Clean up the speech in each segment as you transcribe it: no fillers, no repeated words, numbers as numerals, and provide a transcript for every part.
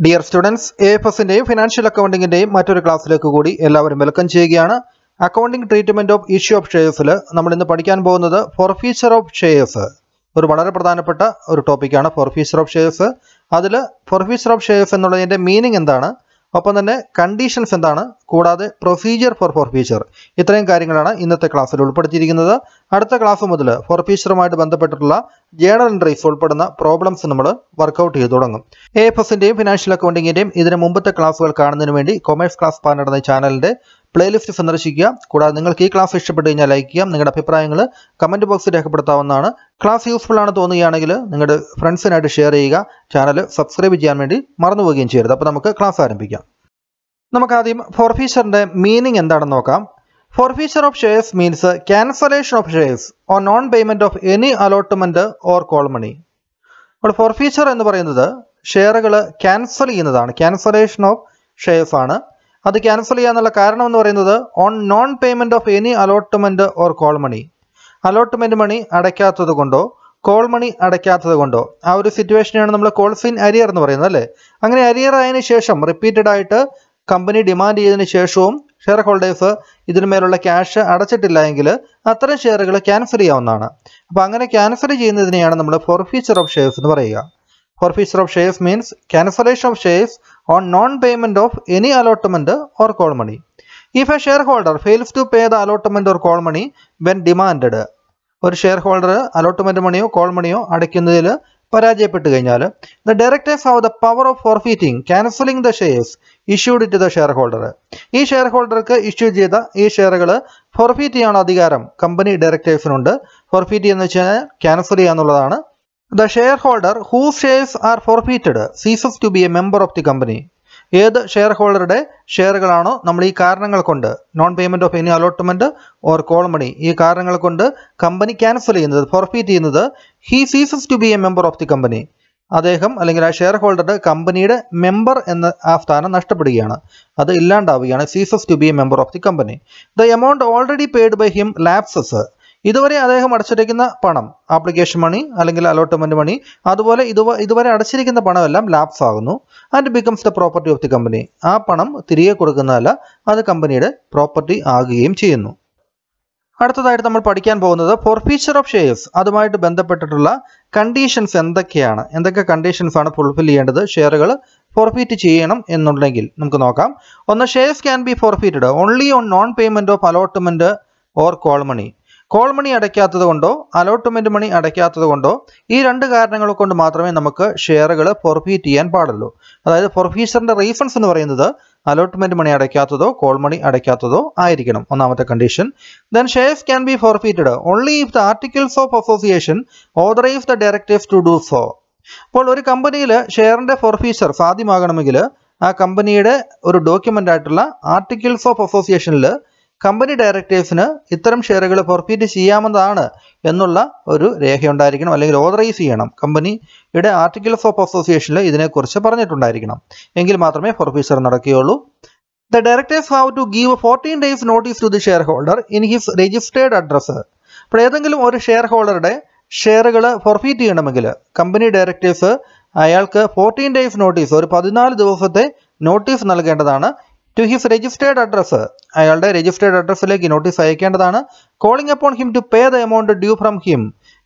Dear students, AFS in the financial accounting in the material class like Kodi, Elavar Melkan Chegiana, accounting treatment of issue of shares, number in the Padikan Bonada, forfeiture of shares, Urbana Pradhanapata, or Topicana, forfeiture of shares, Adela, forfeiture of shares and the meaning in Dana, upon the conditions and Dana, Koda the procedure for forfeiture. Itran Karingana in the class, Ulpatigana, at the class of Mudla, forfeiture might Bandapatla. General and resolve problems number work out here. AFS in the financial accounting in either Mumbata class will carnamendi, commerce class partner the channel day, playlist is under Shigia, Kudangle key class is like Yam, Nagapiprangle, comment box at Hakapatanana, class useful on the Yanagila, Nagada friends and at share ega, channel, subscribe Jamedi, Marnovagin chair, the Panamaka class are in Piga. Namakadim, forfeiture the meaning and Dadanoka. Forfeiture of shares means cancellation of shares or non-payment of any allotment or call money. But forfeiture is the share cancellation of shares. That is cancellation on non-payment of any allotment or call money. Allotment money is call money അടയ്ക്കാത്തത് കൊണ്ടോ ആ ഒരു സിറ്റുവേഷനാണ് നമ്മൾ calls in arrear എന്ന് പറയുന്നത്. അങ്ങനെ arrear ആയതിനു ശേഷം repeated ആയിട്ട് company demand ചെയ്തതിനു ശേഷവും shareholders, either Merola cash, Adachet Langular, Athera share cancel Yanana. Bangana cancel in the Nianamla forfeiture of shares in Varega. Forfeiture of shares means cancellation of shares on non payment of any allotment or call money. If a shareholder fails to pay the allotment or call money when demanded, or shareholder allotment money or call money, Adakinilla, Parajapetigana, the directors have the power of forfeiting, cancelling the shares issued it to the shareholder. Each shareholder issued the share forfeit on Adigaram, company directors under forfeit in the channel, cancel Yanulana. The shareholder whose shares are forfeited ceases to be a member of the company. Either shareholder day, share galano, namely carnangal conda, non payment of any allotment or call money. E carnangal conda, company cancel in the forfeit in the he ceases to be a member of the company. Adeham, Alingra shareholder, company member in the Aftana Nastapadiana. Ada Illandaviana ceases to be a member of the company. The amount already paid by him lapses. ഇതുവരെ അദ്ദേഹം അടച്ചിരിക്കുന്ന പണം application മണി അല്ലെങ്കിൽ allotment money അതുപോലെ ഇതുവരെ അടച്ചിരിക്കുന്ന പണമെല്ലാം lapse ആകുന്നു and becomes the property of the company ആ പണം തിരികെ കൊടുക്കുന്നതല്ല അത് കമ്പനിയുടെ പ്രോപ്പർട്ടി ആകുകയും ചെയ്യുന്നു അടുത്തതായിട്ട് നമ്മൾ പഠിക്കാൻ പോകുന്നത് ഫോർഫീച്ചർ ഓഫ് ഷെയർസ് അതുമായിട്ട് ബന്ധപ്പെട്ടിട്ടുള്ള കണ്ടീഷൻസ് എന്തൊക്കെയാണ് എന്തൊക്കെ കണ്ടീഷൻസ് ആണ് ഫുൾഫിൽ ചെയ്യേണ്ടത് ഷെയറുകൾ ഫോർഫീറ്റ് ചെയ്യണം എന്നുണ്ടെങ്കിൽ നമുക്ക് നോക്കാം ഒന്ന് shares can be forfeited only on non payment of allotment or call money call money അടയ്ക്കാത്തത് കൊണ്ടോ അലോട്ട്മെന്റ് മണി അടയ്ക്കാത്തത് കൊണ്ടോ ഈ രണ്ട് കാരണങ്ങൾ കൊണ്ട് മാത്രമേ നമുക്ക് ഷെയറുകൾ ഫോർഫീറ്റ് ചെയ്യാൻ പാടുള്ളൂ അതായത് ഫോർഫീച്ചറിന്റെ റീസൺസ് എന്ന് പറയുന്നത് അലോട്ട്മെന്റ് മണി അടയ്ക്കാത്തതോ കോൾ മണി അടയ്ക്കാത്തതോ ആയിരിക്കണം ഒന്നാമത്തെ condition then shares can be forfeited only if the articles of association authorise the directors to do so അപ്പോൾ ഒരു കമ്പനിയിൽ ഷെയറിന്റെ ഫോർഫീച്ചർ സാധ്യമാകണമെങ്കിൽ ആ കമ്പനിയുടെ ഒരു ഡോക്യുമെന്റ് ആയിട്ടുള്ള ആർട്ടിക്കിൾസ് ഓഫ് അസോസിയേഷനിൽ കമ്പനി ഡയറക്ടേഴ്സിന് ഇത്തരം ഷെയറുകൾ ഫോർഫീറ്റ് ചെയ്യാമെന്നാണ് എന്നുള്ള ഒരു രേഖയുണ്ടായിരിക്കണം അല്ലെങ്കിൽ ഓതറൈസ് ചെയ്യണം കമ്പനിയുടെ ആർട്ടിക്കിൾസ് ഓഫ് അസോസിയേഷനിൽ ഇതിനെക്കുറിച്ച് പറഞ്ഞിട്ടുണ്ടായിരിക്കണം എങ്കിൽ മാത്രമേ ഫോർഫീച്ചർ നടക്കുകയുള്ളൂ the directors have to give 14 days notice to the share holder in his registered address അപ്പോൾ ഏതെങ്കിലും ഒരു ഷെയർ ഹോൾഡറുടെ ഷെയറുകൾ ഫോർഫീറ്റ് ചെയ്യണമെങ്കിൽ കമ്പനി ഡയറക്ടേഴ്സ് അയാൾക്ക് 14 ഡേയ്സ് നോട്ടീസ് ഒരു 14 ദിവസത്തെ നോട്ടീസ് നൽകേണ്ടതാണ് to his registered address, അയാളുടെ registered address ലേക്ക് നോട്ടീസ് അയക്കേണ്ടതാണ് calling upon him to pay the amount due from him.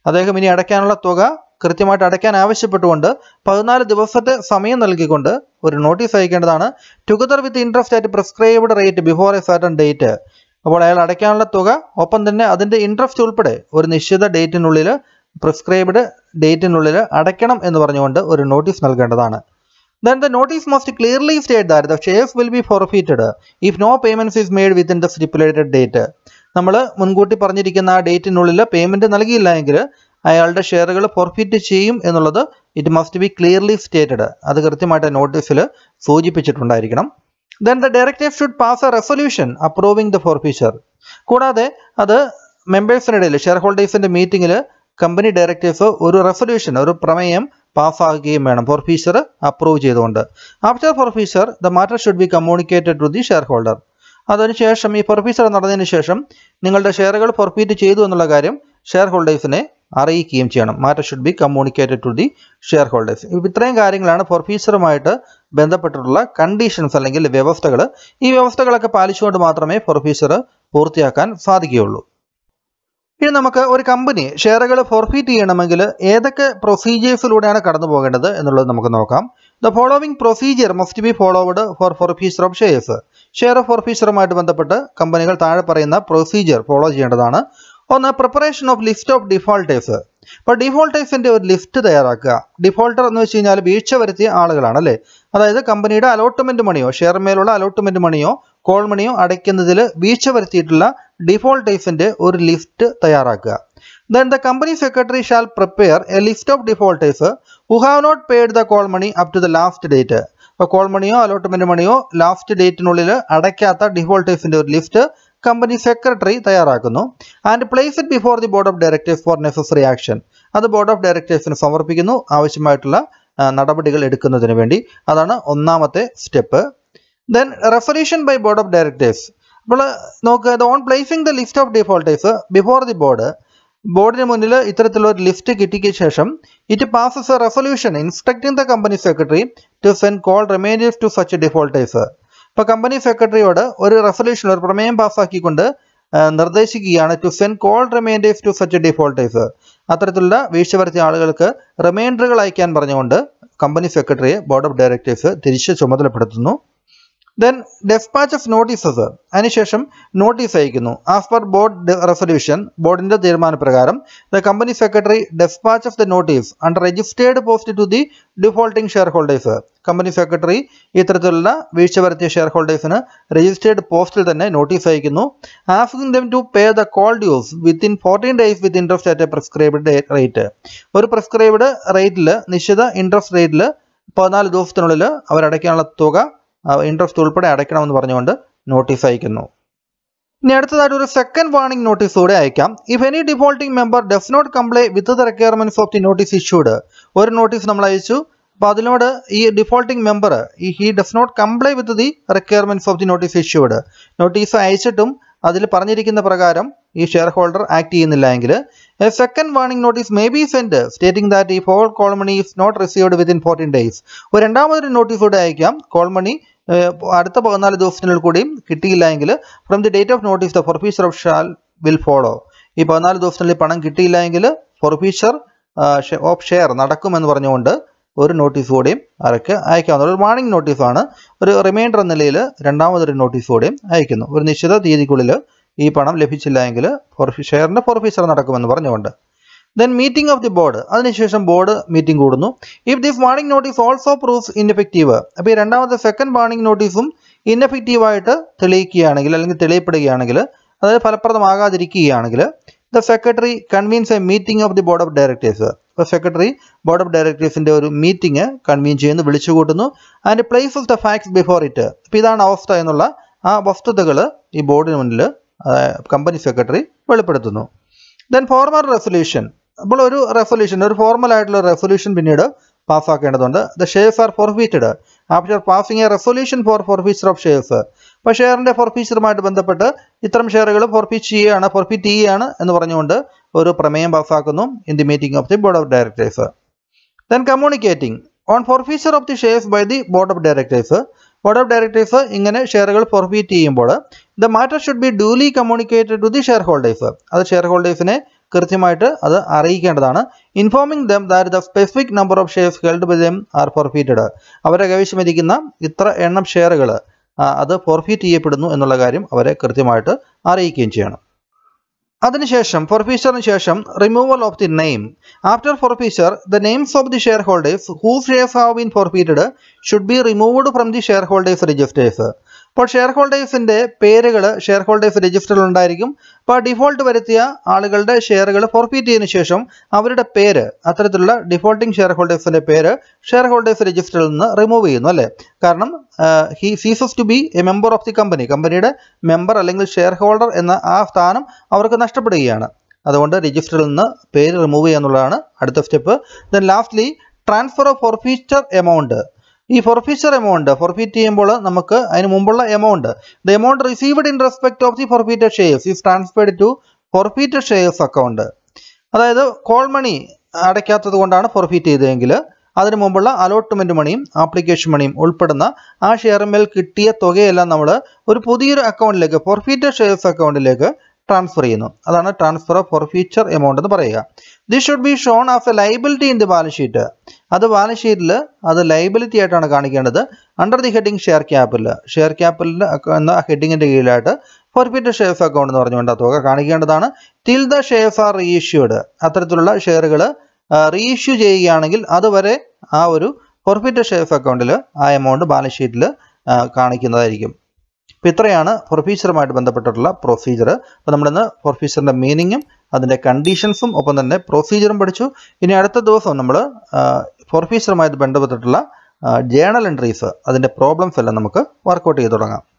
അദ്ദേഹം ഇനി അടയ്ക്കാനുള്ള തുക കൃത്യമായിട്ട് അടയ്ക്കാൻ ആവശ്യപ്പെട്ടുകൊണ്ട് 14 ദിവസത്തെ സമയം നൽകിക്കൊണ്ട് ഒരു നോട്ടീസ് അയക്കേണ്ടതാണ് together with interest at prescribed rate before a certain date. അപ്പോൾ അയാൾ അടയ്ക്കാനുള്ള തുക ഒപ്പം തന്നെ അതിന്റെ ഇൻട്രസ്റ്റ് ഉൾപ്പെടെ ഒരു നിശ്ചിത ഡേറ്റിനുള്ളിൽ പ്രിസ്ക്രൈബ്ഡ് ഡേറ്റിനുള്ളിൽ അടയ്ക്കണം എന്ന് പറഞ്ഞുകൊണ്ട് ഒരു നോട്ടീസ് നൽകേണ്ടതാണ്. Then the notice must clearly state that the shares will be forfeited if no payments is made within the stipulated date. നമ്മൾ മുൻകൂട്ടി പറഞ്ഞിരിക്കുന്ന ആ ഡേറ്റിനുള്ളിൽ പേയ്മെന്റ് നൽകിയില്ലെങ്കിൽ അയാളുടെ ഷെയറുകൾ ഫോർഫീറ്റ് ചെയ്യും എന്നുള്ളത് it must be clearly stated അത് കൃത്യമായിട്ട് നോട്ടീസിൽ സൂചിപ്പിച്ചിട്ടുണ്ടായിരിക്കണം then the directors should pass a resolution approving the forfeiture കൂടാതെ അത് മെമ്പേഴ്സിനിടയിൽ ഷെയർ ഹോൾഡേഴ്സിന്റെ മീറ്റിംഗിൽ കമ്പനി ഡയറക്ടേഴ്സ് ഒരു റെസൊല്യൂഷൻ ഒരു പ്രമേയം പാസ്സാക്കുകയും വേണം ഫോർഫീച്ചർ അപ്രൂവ് ചെയ്തുകൊണ്ട് after forfeiture the matter should be communicated to the share holder അതിനുശേഷം ഈ ഫോർഫീച്ചർ നടന്നതിന് ശേഷം നിങ്ങളുടെ ഷെയറുകൾ ഫോർഫീറ്റ് ചെയ്തു എന്നുള്ള കാര്യം ഷെയർ ഹോൾഡേഴ്സിനെ അറിയിക്കുകയും ചെയ്യണം matter should be communicated to the share holders ഇത്രയും കാര്യങ്ങളാണ് ഫോർഫീച്ചറുമായിട്ട് ബന്ധപ്പെട്ടിട്ടുള്ള കണ്ടീഷൻസ് അല്ലെങ്കിൽ വ്യവസ്ഥകൾ, ഈ വ്യവസ്ഥകളൊക്കെ പാലിച്ചുകൊണ്ട് മാത്രമേ ഫോർഫീച്ചർ പൂർത്തിയാക്കാൻ സാധിക്കുകയുള്ളൂ. ഇനി നമുക്ക് ഒരു കമ്പനി ഷെയറുകൾ ഫോർഫീറ്റ് ചെയ്യണമെങ്കിൽ ഏതൊക്കെ പ്രൊസീജിയേഴ്സിലൂടെയാണ് കടന്നു പോകേണ്ടത് എന്നുള്ളത് നമുക്ക് നോക്കാം. The following procedure must be followed for forfeiture of shares. Share ഫോർഫീച്ചറുമായിട്ട് ബന്ധപ്പെട്ട് കമ്പനികൾ താഴെ പറയുന്ന പ്രൊസീജിയർ ഫോളോ ചെയ്യേണ്ടതാണ്. ഒന്ന്, preparation of list of defaulters. അപ്പോൾ ഡിഫോൾട്ടേഴ്സിൻ്റെ ഒരു ലിസ്റ്റ് തയ്യാറാക്കുക. ഡിഫോൾട്ടർ എന്ന് വെച്ച് കഴിഞ്ഞാൽ വീഴ്ച വരുത്തിയ ആളുകളാണ്, അല്ലേ? അതായത് കമ്പനിയുടെ അലോട്ട്മെൻറ്റ് മണിയോ ഷെയർ മേലുള്ള അലോട്ട്മെൻറ്റ് മണിയോ കോൾ മണിയോ അടയ്ക്കുന്നതിൽ വീഴ്ച വരുത്തിയിട്ടുള്ള ഡിഫോൾട്ടേഴ്സിൻ്റെ ഒരു ലിസ്റ്റ് തയ്യാറാക്കുക. Then the company secretary shall prepare a list of defaulters who have not paid the call money up to the last date. അപ്പോൾ കോൾ മണിയോ അലോട്ട്മെൻറ്റ് മണിയോ ലാസ്റ്റ് ഡേറ്റിനുള്ളിൽ അടയ്ക്കാത്ത ഡിഫോൾട്ടേഴ്സിൻ്റെ ഒരു ലിസ്റ്റ് കമ്പനി സെക്രട്ടറി തയ്യാറാക്കുന്നു. And place it before the board of directors for necessary action. അത് board of ഡയറക്ടേഴ്സിന് സമർപ്പിക്കുന്നു ആവശ്യമായിട്ടുള്ള നടപടികൾ എടുക്കുന്നതിന് വേണ്ടി. അതാണ് ഒന്നാമത്തെ step. Then resolution by board of directors. അപ്പോൾ നോക്കുക, on placing the list of defaulters before the ബോർഡിന് മുന്നിൽ ഇത്തരത്തിലൊരു ലിസ്റ്റ് കിട്ടിയ ശേഷം it passes a resolution instructing the company secretary to send call reminders to such defaulters. ഇപ്പോൾ company സെക്രട്ടറിയോട് ഒരു റെസൊല്യൂഷൻ, ഒരു പ്രമേയം പാസ്സാക്കിക്കൊണ്ട് നിർദ്ദേശിക്കുകയാണ് to send call reminders to such defaulters. അത്തരത്തിലുള്ള വീഴ്ച വരുത്തിയ ആളുകൾക്ക് റിമൈൻഡറുകൾ അയക്കാൻ പറഞ്ഞുകൊണ്ട് കമ്പനി സെക്രട്ടറിയെ ബോർഡ് ഓഫ് ഡയറക്ടേഴ്സ് തിരിച്ച് ചുമതലപ്പെടുത്തുന്നു. Then dispatch of notices. അതിനുശേഷം നോട്ടീസ് അയക്കുന്നു. ആസ് പെർ ബോർഡ് റെസൊല്യൂഷൻ, ബോർഡിൻ്റെ തീരുമാനപ്രകാരം the company secretary dispatch of the notice under registered post to the defaulting share holders. Company secretary ഇത്തരത്തിലുള്ള വീഴ്ച വരുത്തിയ ഷെയർ ഹോൾഡേഴ്സിന് രജിസ്റ്റേർഡ് പോസ്റ്റിൽ തന്നെ നോട്ടീസ് അയക്കുന്നു. Asking them to pay the call dues within 14 days with interest at a prescribed rate. ഒരു prescribed റേറ്റിൽ, നിശ്ചിത interest റേറ്റിൽ 14 ദിവസത്തിനുള്ളിൽ അവരടയ്ക്കാനുള്ള തുക ഇൻട്രസ്റ്റ് ഉൾപ്പെടെ അടയ്ക്കണമെന്ന് പറഞ്ഞുകൊണ്ട് നോട്ടീസ് അയക്കുന്നു. ഇനി അടുത്തതായിട്ട് ഒരു സെക്കൻഡ് വാർണിംഗ് നോട്ടീസ് കൂടെ അയക്കാം. If any defaulting member does not comply with the requirements of the notice issued. ഒരു നോട്ടീസ് നമ്മൾ അയച്ചു, അപ്പോൾ അതിനോട് ഈ defaulting member he does not comply with the requirements of the notice issued. Notice അയച്ചിട്ടും അതിൽ പറഞ്ഞിരിക്കുന്ന പ്രകാരം ഈ ഷെയർ ഹോൾഡർ ആക്ട് ചെയ്യുന്നില്ല എങ്കിൽ a second warning notice may be send stating that ഈ full call money is not received within 14 days. ഒരു രണ്ടാമതൊരു നോട്ടീസ് കൂടെ അയക്കാം. കോൾ മണി അടുത്ത 14 ദിവസത്തിനുള്ളിൽ കൂടിയും കിട്ടിയില്ല എങ്കിൽ from the date of notice the forfeiture of share will follow. ഈ 14 ദിവസത്തിനുള്ളിൽ പണം കിട്ടിയില്ല എങ്കിൽ ഫോർഫീച്ചർ ഓഫ് ഷെയർ നടക്കുമെന്ന് പറഞ്ഞുകൊണ്ട് ഒരു നോട്ടീസ് കൂടിയും അവർക്ക് അയക്കാവുന്ന ഒരു വാർണിംഗ് നോട്ടീസാണ്. ഒരു റിമൈൻഡർ എന്ന നിലയിൽ രണ്ടാമതൊരു നോട്ടീസ് കൂടിയും അയക്കുന്നു. ഒരു നിശ്ചിത തീയതിക്കുള്ളിൽ ഈ പണം ലഭിച്ചില്ല എങ്കിൽ ഷെയറിൻ്റെ ഫോർഫീച്ചർ നടക്കുമെന്ന് പറഞ്ഞുകൊണ്ട്. Then meeting of the board. അതിനുശേഷം ബോർഡ് മീറ്റിംഗ് കൂടുന്നു. If this warning notice also proves ineffective. അപ്പോൾ ഈ രണ്ടാമത്തെ സെക്കൻഡ് വാർണിംഗ് നോട്ടീസും ഇൻഎഫക്റ്റീവായിട്ട് തെളിയിക്കുകയാണെങ്കിൽ അല്ലെങ്കിൽ തെളിയപ്പെടുകയാണെങ്കിൽ, അതായത് ഫലപ്രദമാകാതിരിക്കുകയാണെങ്കിൽ the secretary convenes a meeting of the board of directors. അപ്പോൾ സെക്രട്ടറി ബോർഡ് ഓഫ് ഡയറക്ടേഴ്സിൻ്റെ ഒരു മീറ്റിംഗ് കൺവീൻ ചെയ്യുന്നു, വിളിച്ചു കൂട്ടുന്നു. And place the facts before it. അപ്പോൾ ഇതാണ് അവസ്ഥ എന്നുള്ള ആ വസ്തുതകൾ ഈ ബോർഡിന് മുന്നിൽ കമ്പനി സെക്രട്ടറി വെളിപ്പെടുത്തുന്നു. Then formal resolution. അപ്പോൾ ഒരു റെസൊല്യൂഷൻ, ഒരു ഫോർമലായിട്ടുള്ള റെസൊല്യൂഷൻ പിന്നീട് പാസ്സാക്കേണ്ടതുണ്ട്. The shares are forfeited after passing a resolution for forfeiture of shares. അപ്പോൾ ഷെയറിൻ്റെ ഫോർഫീച്ചറുമായിട്ട് ബന്ധപ്പെട്ട് ഇത്തരം ഷെയറുകൾ ഫോർഫീറ്റ് ചെയ്യുകയാണ് എന്ന് പറഞ്ഞുകൊണ്ട് ഒരു പ്രമേയം പാസ്സാക്കുന്നു in the meeting of the board of directors. Then communicating on forfeiture of the shares by the board of directors. Board of directors ഇങ്ങനെ ഷെയറുകൾ ഫോർഫീറ്റ് ചെയ്യുമ്പോൾ the matter should be duly communicated to the share holders. അത് share ഹോൾഡേഴ്സിനെ കൃത്യമായിട്ട് അത് അറിയിക്കേണ്ടതാണ്. Informing them that the specific number of shares held by them are forfeited. അവരെ കൈവശമിരിക്കുന്ന ഇത്ര എണ്ണം ഷെയറുകൾ അത് ഫോർഫീറ്റ് ചെയ്യപ്പെടുന്നു എന്നുള്ള കാര്യം അവരെ കൃത്യമായിട്ട് അറിയിക്കുകയും ചെയ്യണം. അതിനുശേഷം ഫോർഫീച്ചറിന് ശേഷം removal of the name. After forfeiture the names of the share holders who shares have been forfeited should be removed from the share holders registers. അപ്പോൾ ഷെയർ ഹോൾഡേഴ്സിൻ്റെ പേരുകൾ ഷെയർ ഹോൾഡേഴ്സ് രജിസ്റ്ററിൽ ഉണ്ടായിരിക്കും. അപ്പോൾ ഡിഫോൾട്ട് വരുത്തിയ ആളുകളുടെ ഷെയറുകൾ ഫോർഫീറ്റ് ചെയ്തതിനു ശേഷം അവരുടെ പേര്, അത്തരത്തിലുള്ള ഡിഫോൾട്ടിംഗ് ഷെയർ ഹോൾഡേഴ്സിൻ്റെ പേര് ഷെയർ ഹോൾഡേഴ്സ് രജിസ്റ്ററിൽ നിന്ന് റിമൂവ് ചെയ്യുന്നു, അല്ലേ? കാരണം he ceases to be a member of the company. കമ്പനിയുടെ മെമ്പർ അല്ലെങ്കിൽ ഷെയർ ഹോൾഡർ എന്ന ആ സ്ഥാനം അവർക്ക് നഷ്ടപ്പെടുകയാണ്. അതുകൊണ്ട് രജിസ്റ്ററിൽ നിന്ന് പേര് റിമൂവ് ചെയ്യുക എന്നുള്ളതാണ് അടുത്ത step. Then lastly transfer of forfeiture amount. ഈ ഫോർഫീച്ചർ എമൗണ്ട് ഫോർഫീറ്റ് ചെയ്യുമ്പോൾ നമുക്ക് അതിന് മുമ്പുള്ള amount, the amount received in respect of the forfeited shares is transferred to forfeited shares account. അതായത് കോൾ മണി അടയ്ക്കാത്തത് കൊണ്ടാണ് ഫോർഫീറ്റ് ചെയ്തതെങ്കിൽ അതിനു മുമ്പുള്ള അലോട്ട്മെൻറ്റ് മണിയും ആപ്ലിക്കേഷൻ മണിയും ഉൾപ്പെടുന്ന ആ ഷെയറിന്മേൽ കിട്ടിയ തുകയെല്ലാം നമ്മൾ ഒരു പുതിയൊരു അക്കൗണ്ടിലേക്ക് ഫോർഫീറ്റഡ് ഷെയർസ് അക്കൗണ്ടിലേക്ക് ട്രാൻസ്ഫർ ചെയ്യുന്നു. അതാണ് ട്രാൻസ്ഫർ ഓഫ് ഫോർഫീച്ചർ എമൗണ്ട് എന്ന് പറയുക. This should be shown as a liability in the balance sheet. അത് ബാലൻസ് ഷീറ്റിൽ അത് ലൈബിലിറ്റി ആയിട്ടാണ് കാണിക്കേണ്ടത്. Under the heading share capital, share capital എന്ന ഹെഡിങ്ങിൻ്റെ കീഴിലായിട്ട് ഫോർഫീറ്റഡ് ഷെയർസ് അക്കൗണ്ട് എന്ന് പറഞ്ഞുകൊണ്ട് ആ തുക കാണിക്കേണ്ടതാണ്. Till the shares are reissued, അത്തരത്തിലുള്ള ഷെയറുകൾ റീഇഷ്യൂ ചെയ്യുകയാണെങ്കിൽ അതുവരെ ആ ഒരു ഫോർഫീറ്റഡ് ഷെയർസ് അക്കൗണ്ടിൽ ആ എമൗണ്ട് ബാലൻസ് ഷീറ്റിൽ കാണിക്കുന്നതായിരിക്കും. അപ്പോൾ ഇത്രയാണ് ഫോർഫീച്ചറുമായിട്ട് ബന്ധപ്പെട്ടിട്ടുള്ള പ്രൊസീജിയർ. അപ്പോൾ നമ്മളിന്ന് ഫോർഫീച്ചറിൻ്റെ മീനിങ്ങും അതിൻ്റെ കണ്ടീഷൻസും ഒപ്പം തന്നെ പ്രൊസീജിയറും പഠിച്ചു. ഇനി അടുത്ത ദിവസം നമ്മൾ ഫോർഫീച്ചറുമായിട്ട് ബന്ധപ്പെട്ടിട്ടുള്ള ജേണൽ എൻട്രീസ്, അതിൻ്റെ പ്രോബ്ലംസ് എല്ലാം നമുക്ക് വർക്കൗട്ട് ചെയ്ത് തുടങ്ങാം.